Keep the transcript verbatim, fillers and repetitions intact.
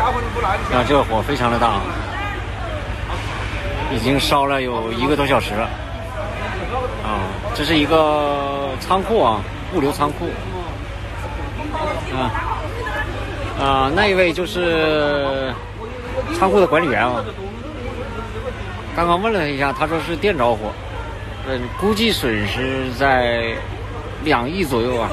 啊，这个火非常的大，已经烧了有一个多小时了。啊，这是一个仓库啊，物流仓库。啊啊，那一位就是仓库的管理员啊。刚刚问了一下，他说是电着火，嗯，估计损失在两亿左右啊。